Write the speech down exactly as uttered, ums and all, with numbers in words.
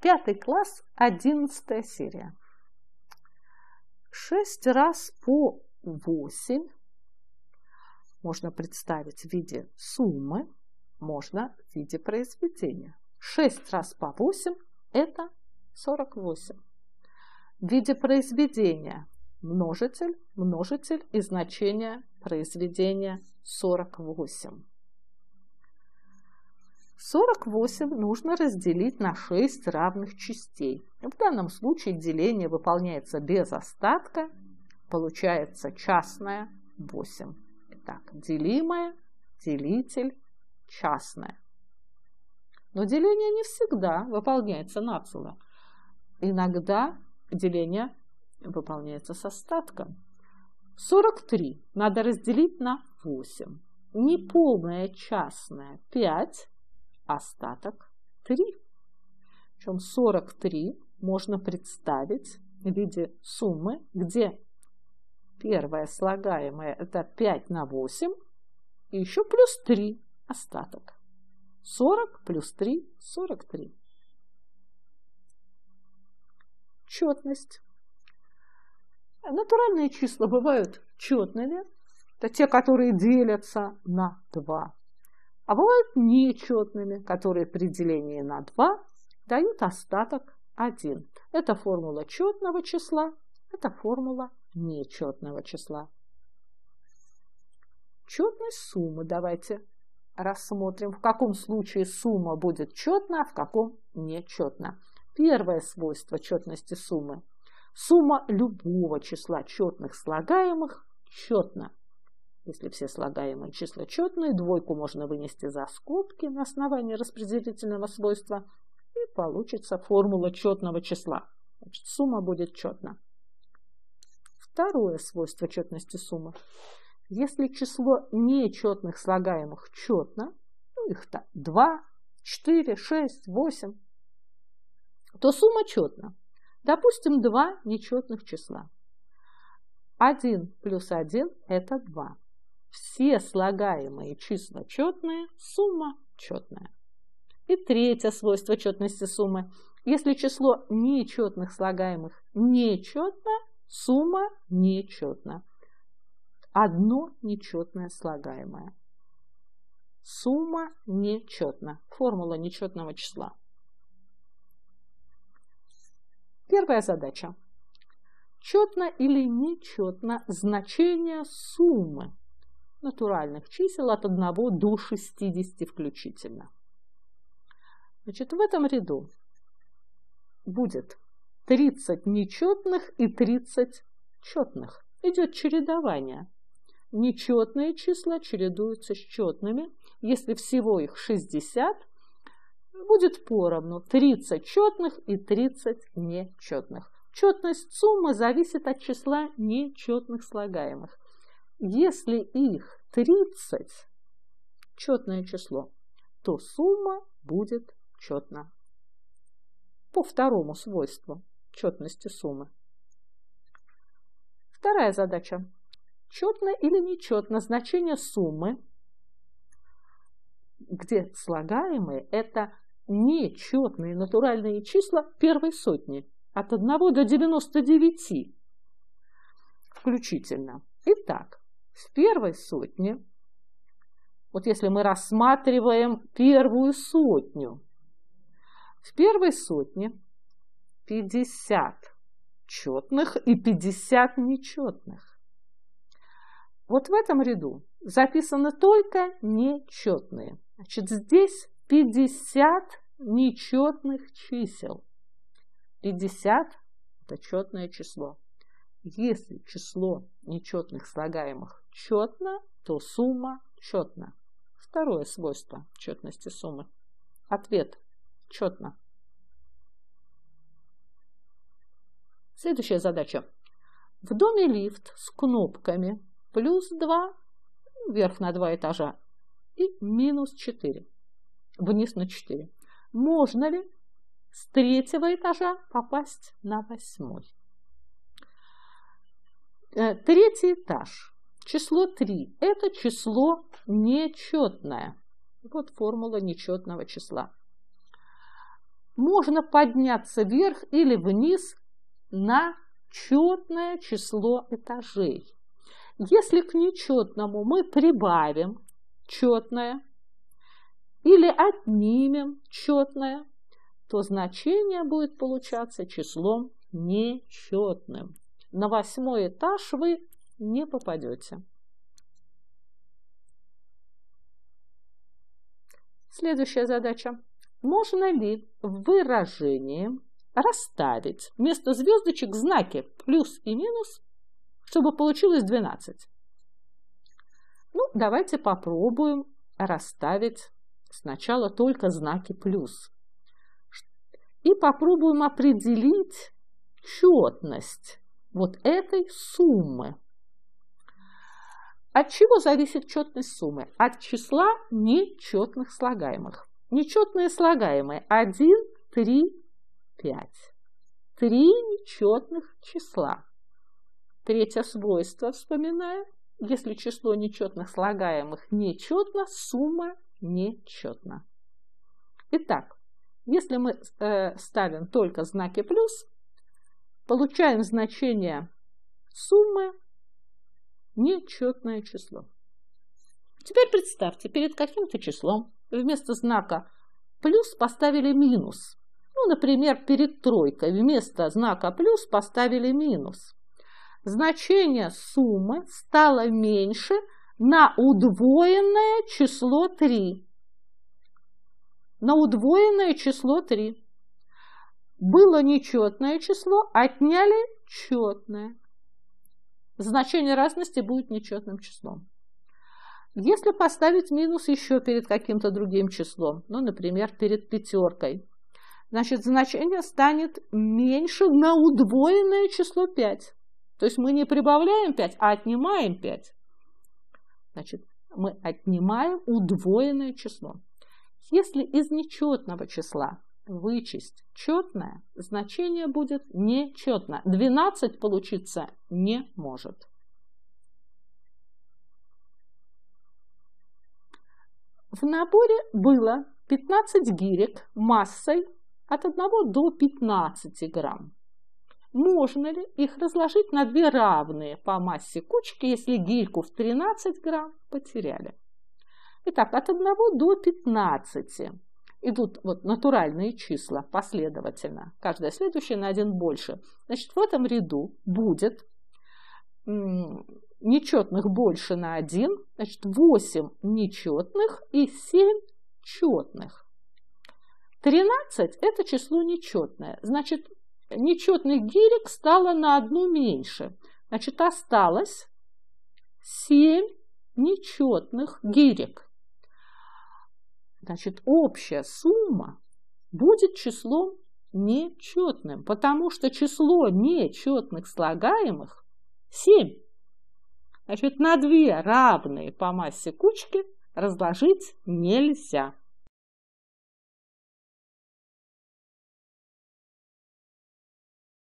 Пятый класс, одиннадцатая серия. Шесть раз по восемь можно представить в виде суммы, можно в виде произведения. Шесть раз по восемь – это сорок восемь. В виде произведения множитель, множитель и значение произведения сорок восемь. сорок восемь нужно разделить на шесть равных частей. В данном случае деление выполняется без остатка. Получается частное восемь. Итак, делимое, делитель, частное. Но деление не всегда выполняется нацело. Иногда деление выполняется с остатком. сорок три надо разделить на восемь. Неполное частное пять. Остаток три. Причем сорок три можно представить в виде суммы, где первое слагаемое это пять на восемь, и еще плюс три остаток. сорок плюс три – сорок три. Четность. Натуральные числа бывают четными. Это те, которые делятся на два. А бывают нечетными, которые при делении на два дают остаток один. Это формула четного числа, это формула нечетного числа. Четность суммы давайте рассмотрим, в каком случае сумма будет четна, а в каком нечетна. Первое свойство четности суммы. Сумма любого числа четных слагаемых четна. Если все слагаемые числа четные, двойку можно вынести за скобки на основании распределительного свойства, и получится формула четного числа. Значит, сумма будет четна. Второе свойство четности суммы. Если число нечетных слагаемых четно, ну их -то два, четыре, шесть, восемь, то сумма четна. Допустим, два нечетных числа. один плюс один – это два. Все слагаемые числа четные, сумма четная. И третье свойство четности суммы. Если число нечетных слагаемых нечетно, сумма нечетна. Одно нечетное слагаемое. Сумма нечетна. Формула нечетного числа. Первая задача. Четно или нечетно значение суммы натуральных чисел от одного до шестидесяти включительно. Значит, в этом ряду будет тридцать нечетных и тридцать четных. Идет чередование. Нечетные числа чередуются с четными. Если всего их шестьдесят, будет поровну тридцать четных и тридцать нечетных. Четность суммы зависит от числа нечетных слагаемых. Если их тридцать, четное число, то сумма будет четна. По второму свойству четности суммы. Вторая задача. Четно или нечетно значение суммы, где слагаемые это нечетные натуральные числа первой сотни. От одного до девяноста девяти включительно. Итак, в первой сотне, вот если мы рассматриваем первую сотню, в первой сотне пятьдесят четных и пятьдесят нечетных. Вот в этом ряду записаны только нечетные. Значит, здесь пятьдесят нечетных чисел. пятьдесят – это четное число. Если число нечетных слагаемых четно, то сумма четна. Второе свойство четности суммы. Ответ – четно. Следующая задача. В доме лифт с кнопками плюс два, вверх на два этажа, и минус четыре, вниз на четыре. Можно ли с третьего этажа попасть на восьмой? Третий этаж. Число три. Это число нечетное. Вот формула нечетного числа. можно подняться вверх или вниз на четное число этажей. Если к нечетному мы прибавим четное или отнимем четное, то значение будет получаться числом нечетным. На восьмой этаж вы не попадете. Следующая задача. Можно ли в выражении расставить вместо звездочек знаки плюс и минус, чтобы получилось двенадцать? Ну, давайте попробуем расставить сначала только знаки плюс. И попробуем определить четность вот этой суммы. От чего зависит четность суммы? От числа нечетных слагаемых. Нечетные слагаемые один, три, пять. Три нечетных числа. Третье свойство вспоминаем. Если число нечетных слагаемых нечетно, сумма нечетна. Итак, если мы э, ставим только знаки плюс, получаем значение суммы нечетное число. Теперь представьте, перед каким-то числом вместо знака плюс поставили минус. Ну, например, перед тройкой вместо знака плюс поставили минус. Значение суммы стало меньше на удвоенное число три. На удвоенное число три. Было нечетное число, отняли четное. Значение разности будет нечетным числом. Если поставить минус еще перед каким-то другим числом, ну, например, перед пятеркой, значит, значение станет меньше на удвоенное число пять. То есть мы не прибавляем пять, а отнимаем пять. Значит, мы отнимаем удвоенное число. Если из нечетного числа вычесть четное, значение будет нечетно. двенадцать получиться не может. В наборе было пятнадцать гирек массой от одного до пятнадцати грамм. Можно ли их разложить на две равные по массе кучки, если гирьку в тринадцать грамм потеряли? Итак, от одного до пятнадцати идут вот натуральные числа последовательно. Каждое следующее на один больше. Значит, в этом ряду будет нечетных больше на один, значит, восемь нечетных и семь четных. тринадцать – это число нечетное. Значит, нечетных гирек стало на одну меньше. Значит, осталось семь нечетных гирек. Значит, общая сумма будет числом нечетным, потому что число нечетных слагаемых семь. Значит, на две равные по массе кучки разложить нельзя.